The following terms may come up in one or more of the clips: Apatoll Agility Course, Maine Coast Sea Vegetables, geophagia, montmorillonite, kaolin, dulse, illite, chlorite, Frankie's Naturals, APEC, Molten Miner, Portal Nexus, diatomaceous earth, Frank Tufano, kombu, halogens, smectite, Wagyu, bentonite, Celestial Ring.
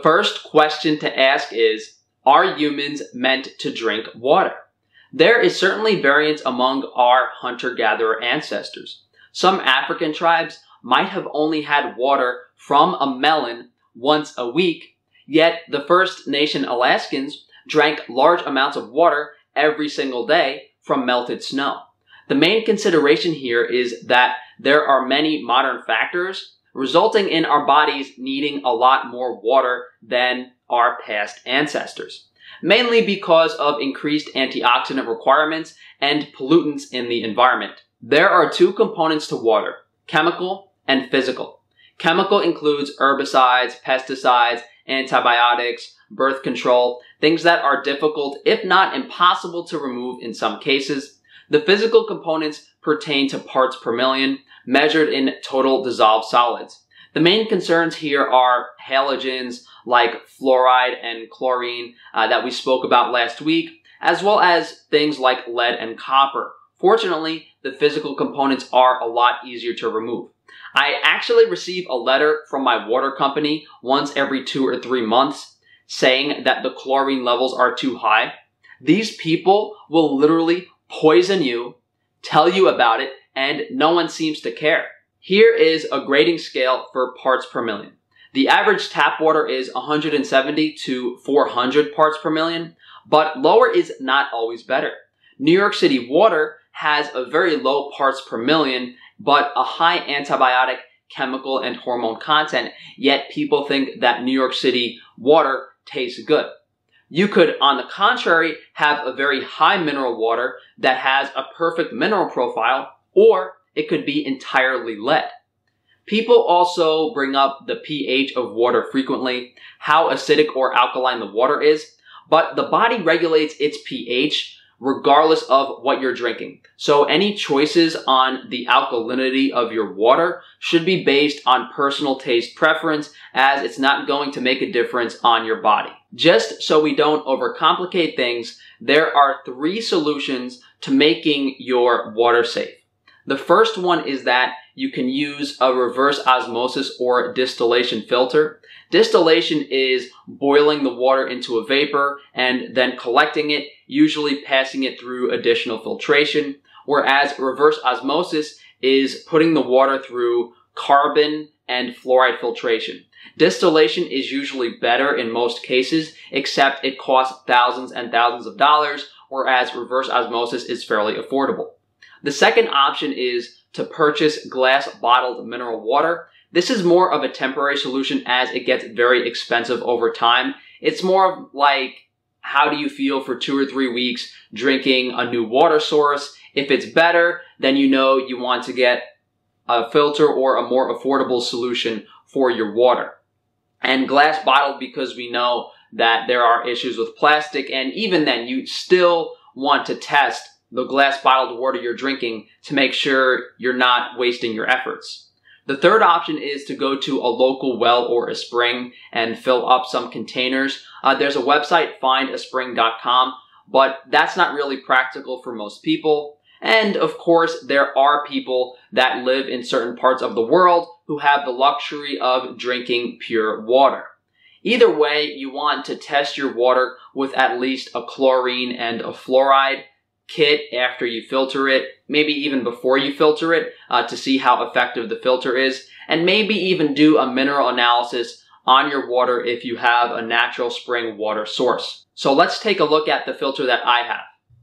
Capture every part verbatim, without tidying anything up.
The first question to ask is, are humans meant to drink water? There is certainly variance among our hunter-gatherer ancestors. Some African tribes might have only had water from a melon once a week, yet the First Nation Alaskans drank large amounts of water every single day from melted snow. The main consideration here is that there are many modern factors resulting in our bodies needing a lot more water than our past ancestors, mainly because of increased antioxidant requirements and pollutants in the environment. There are two components to water, chemical and physical. Chemical includes herbicides, pesticides, antibiotics, birth control, things that are difficult, if not impossible, to remove in some cases. The physical components pertain to parts per million, measured in total dissolved solids. The main concerns here are halogens like fluoride and chlorine uh, that we spoke about last week, as well as things like lead and copper. Fortunately, the physical components are a lot easier to remove. I actually receive a letter from my water company once every two or three months saying that the chlorine levels are too high. These people will literally poison you, tell you about it, and no one seems to care. Here is a grading scale for parts per million. The average tap water is one hundred seventy to four hundred parts per million, but lower is not always better. New York City water has a very low parts per million, but a high antibiotic, chemical, and hormone content, yet people think that New York City water tastes good. You could, on the contrary, have a very high mineral water that has a perfect mineral profile, or it could be entirely lead. People also bring up the pH of water frequently, how acidic or alkaline the water is, but the body regulates its pH regardless of what you're drinking. So any choices on the alkalinity of your water should be based on personal taste preference, as it's not going to make a difference on your body. Just so we don't overcomplicate things, there are three solutions to making your water safe. The first one is that you can use a reverse osmosis or distillation filter. Distillation is boiling the water into a vapor and then collecting it, usually passing it through additional filtration, whereas reverse osmosis is putting the water through carbon and fluoride filtration. Distillation is usually better in most cases, except it costs thousands and thousands of dollars, whereas reverse osmosis is fairly affordable. The second option is to purchase glass bottled mineral water. This is more of a temporary solution as it gets very expensive over time. It's more of like, how do you feel for two or three weeks drinking a new water source? If it's better, then you know you want to get a filter or a more affordable solution for your water. And glass bottled because we know that there are issues with plastic, and even then you still want to test the glass bottled water you're drinking to make sure you're not wasting your efforts. The third option is to go to a local well or a spring and fill up some containers. Uh, there's a website, find a spring dot com, but that's not really practical for most people. And of course, there are people that live in certain parts of the world who have the luxury of drinking pure water. Either way, you want to test your water with at least a chlorine and a fluoride kit after you filter it, maybe even before you filter it, uh, to see how effective the filter is, and maybe even do a mineral analysis on your water if you have a natural spring water source. So let's take a look at the filter that I have.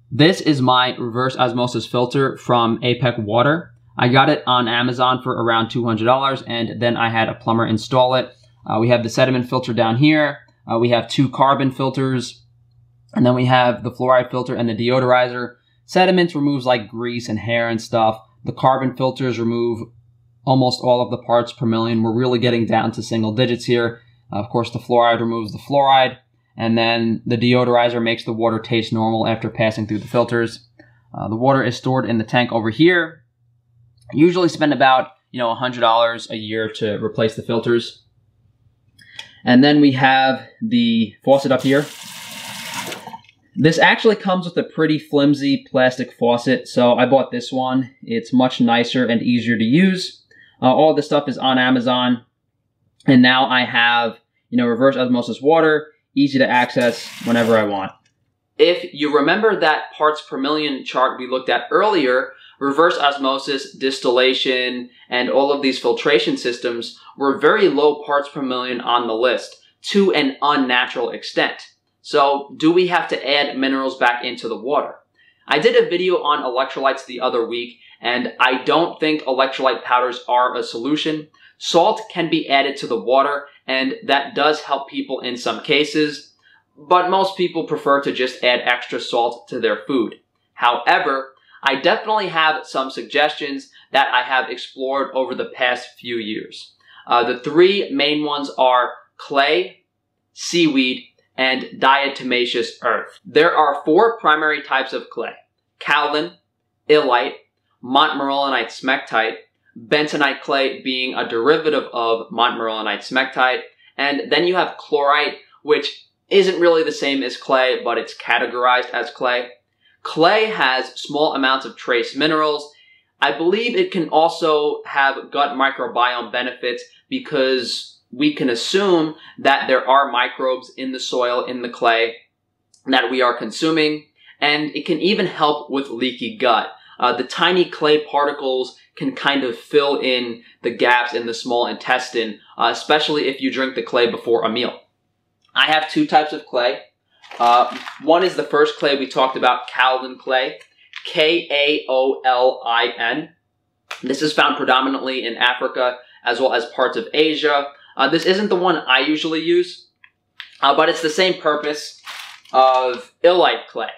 This is my reverse osmosis filter from APEC Water. I got it on Amazon for around two hundred dollars, and then I had a plumber install it. Uh, we have the sediment filter down here. Uh, we have two carbon filters, and then we have the fluoride filter and the deodorizer. Sediments removes like grease and hair and stuff. The carbon filters remove almost all of the parts per million. We're really getting down to single digits here. Uh, of course, the fluoride removes the fluoride. And then the deodorizer makes the water taste normal after passing through the filters. Uh, the water is stored in the tank over here. I usually spend about, you know, one hundred dollars a year to replace the filters. And then we have the faucet up here. This actually comes with a pretty flimsy plastic faucet, so I bought this one. It's much nicer and easier to use. Uh, all this stuff is on Amazon, and now I have, you know, reverse osmosis water, easy to access whenever I want. If you remember that parts per million chart we looked at earlier, reverse osmosis, distillation, and all of these filtration systems were very low parts per million on the list to an unnatural extent. So do we have to add minerals back into the water? I did a video on electrolytes the other week, and I don't think electrolyte powders are a solution. Salt can be added to the water, and that does help people in some cases, but most people prefer to just add extra salt to their food. However, I definitely have some suggestions that I have explored over the past few years. Uh, the three main ones are clay, seaweed, and diatomaceous earth. There are four primary types of clay: kaolin, illite, montmorillonite smectite, bentonite clay being a derivative of montmorillonite smectite, and then you have chlorite, which isn't really the same as clay, but it's categorized as clay. Clay has small amounts of trace minerals. I believe it can also have gut microbiome benefits because we can assume that there are microbes in the soil, in the clay, that we are consuming, and it can even help with leaky gut. Uh, the tiny clay particles can kind of fill in the gaps in the small intestine, uh, especially if you drink the clay before a meal. I have two types of clay. Uh, one is the first clay we talked about, kaolin clay, K A O L I N. This is found predominantly in Africa as well as parts of Asia. Uh, this isn't the one I usually use, uh, but it's the same purpose of illite clay,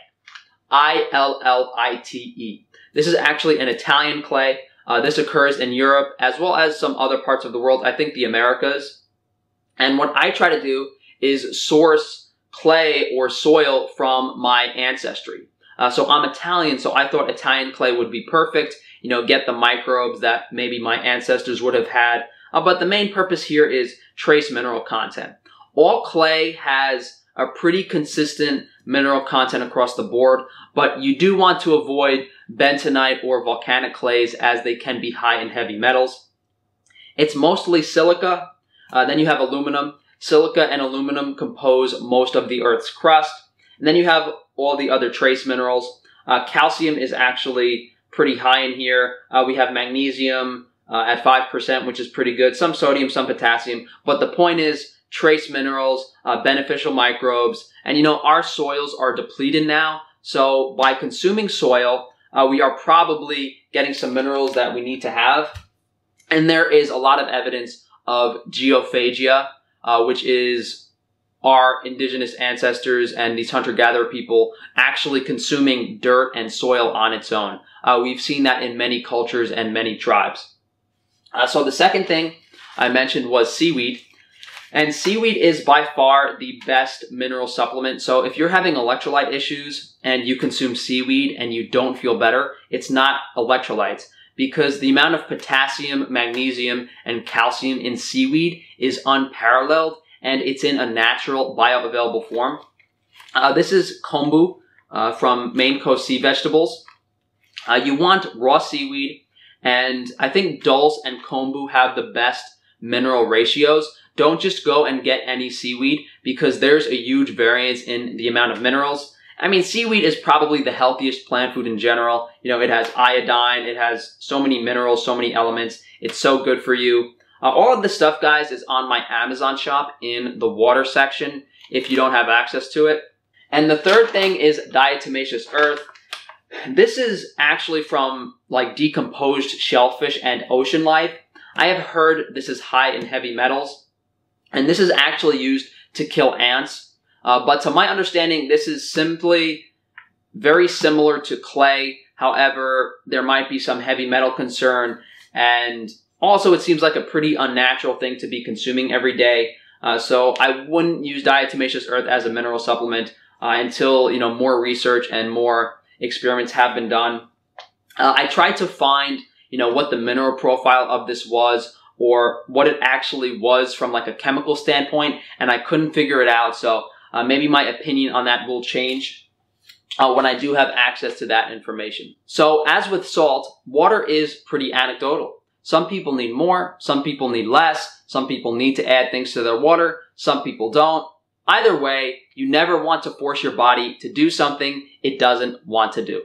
I L L I T E. This is actually an Italian clay. Uh, this occurs in Europe as well as some other parts of the world, I think the Americas. And what I try to do is source clay or soil from my ancestry. Uh, so I'm Italian, so I thought Italian clay would be perfect, you know, get the microbes that maybe my ancestors would have had. Uh, but the main purpose here is trace mineral content. All clay has a pretty consistent mineral content across the board, but you do want to avoid bentonite or volcanic clays as they can be high in heavy metals. It's mostly silica. Uh, then you have aluminum. Silica and aluminum compose most of the Earth's crust. And then you have all the other trace minerals. Uh, calcium is actually pretty high in here. Uh, we have magnesium uh, at five percent, which is pretty good. Some sodium, some potassium. But the point is trace minerals, uh, beneficial microbes. And you know, our soils are depleted now. So by consuming soil, uh, we are probably getting some minerals that we need to have. And there is a lot of evidence of geophagia, Uh, which is our indigenous ancestors and these hunter-gatherer people actually consuming dirt and soil on its own. Uh, we've seen that in many cultures and many tribes. Uh, so the second thing I mentioned was seaweed. And seaweed is by far the best mineral supplement. So if you're having electrolyte issues and you consume seaweed and you don't feel better, it's not electrolytes, because the amount of potassium, magnesium, and calcium in seaweed is unparalleled, and it's in a natural, bioavailable form. Uh, this is kombu uh, from Maine Coast Sea Vegetables. Uh, you want raw seaweed, and I think dulse and kombu have the best mineral ratios. Don't just go and get any seaweed, because there's a huge variance in the amount of minerals. I mean, seaweed is probably the healthiest plant food in general. You know, it has iodine, it has so many minerals, so many elements. It's so good for you. Uh, all of this stuff, guys, is on my Amazon shop in the water section if you don't have access to it. And the third thing is diatomaceous earth. This is actually from, like, decomposed shellfish and ocean life. I have heard this is high in heavy metals, and this is actually used to kill ants. Uh, but to my understanding, this is simply very similar to clay. However, there might be some heavy metal concern. And also, it seems like a pretty unnatural thing to be consuming every day. Uh, so I wouldn't use diatomaceous earth as a mineral supplement uh, until, you know, more research and more experiments have been done. Uh, I tried to find, you know, what the mineral profile of this was, or what it actually was from, like, a chemical standpoint, and I couldn't figure it out. So Uh, maybe my opinion on that will change uh, when I do have access to that information. So as with salt, water is pretty anecdotal. Some people need more, some people need less, some people need to add things to their water, Some people don't. Either way, you never want to force your body to do something it doesn't want to do.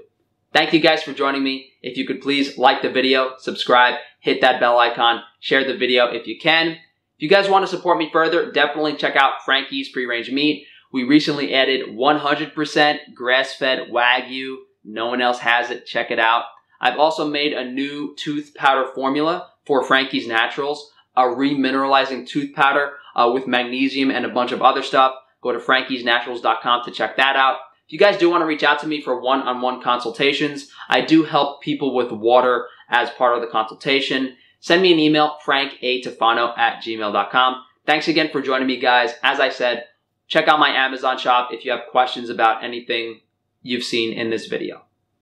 Thank you guys for joining me. If you could please like the video, subscribe, hit that bell icon, share the video if you can. If you guys want to support me further, definitely check out Frankie's Pre-Range Meat. We recently added one hundred percent grass-fed Wagyu. No one else has it. Check it out. I've also made a new tooth powder formula for Frankie's Naturals, a remineralizing tooth powder uh, with magnesium and a bunch of other stuff. Go to frankies naturals dot com to check that out. If you guys do want to reach out to me for one-on-one consultations, I do help people with water as part of the consultation. Send me an email, frank a tufano at gmail dot com. Thanks again for joining me, guys. As I said, check out my Amazon shop if you have questions about anything you've seen in this video.